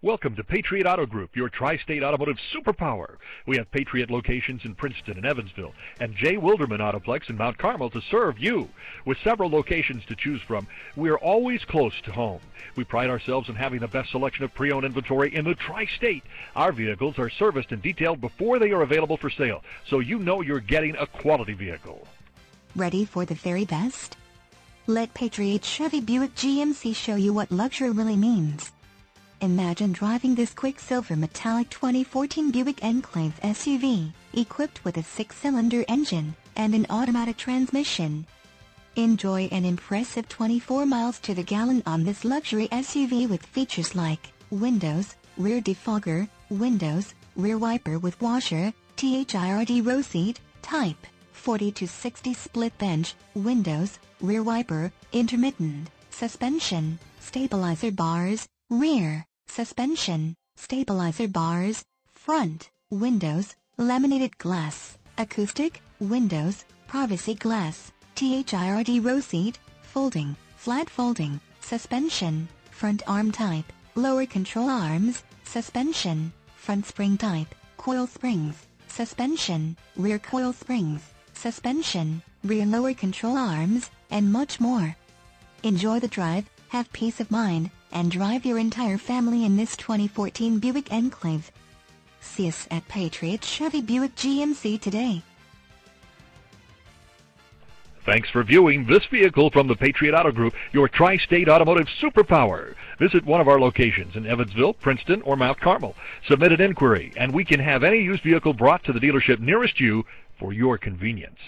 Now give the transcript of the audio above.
Welcome to Patriot Auto Group, your tri-state automotive superpower. We have Patriot locations in Princeton and Evansville, and Jay Wilderman Autoplex in Mount Carmel to serve you. With several locations to choose from, we are always close to home. We pride ourselves in having the best selection of pre-owned inventory in the tri-state. Our vehicles are serviced and detailed before they are available for sale, so you know you're getting a quality vehicle. Ready for the very best? Let Patriot Chevy Buick GMC show you what luxury really means. Imagine driving this Quicksilver Metallic 2014 Buick Enclave SUV, equipped with a 6-cylinder engine and an automatic transmission. Enjoy an impressive 24 miles to the gallon on this luxury SUV with features like windows, rear defogger, windows, rear wiper with washer, third row seat, type 40-60 split bench, windows, rear wiper, intermittent, suspension, stabilizer bars, rear, suspension, stabilizer bars, front, windows, laminated glass, acoustic, windows, privacy glass, third row seat, folding, flat folding, suspension, front arm type, lower control arms, suspension, front spring type, coil springs, suspension, rear coil springs, suspension, rear lower control arms, and much more. Enjoy the drive, have peace of mind, and drive your entire family in this 2014 Buick Enclave. See us at Patriot Chevy Buick GMC today. Thanks for viewing this vehicle from the Patriot Auto Group, your tri-state automotive superpower. Visit one of our locations in Evansville, Princeton, or Mount Carmel. Submit an inquiry, and we can have any used vehicle brought to the dealership nearest you for your convenience.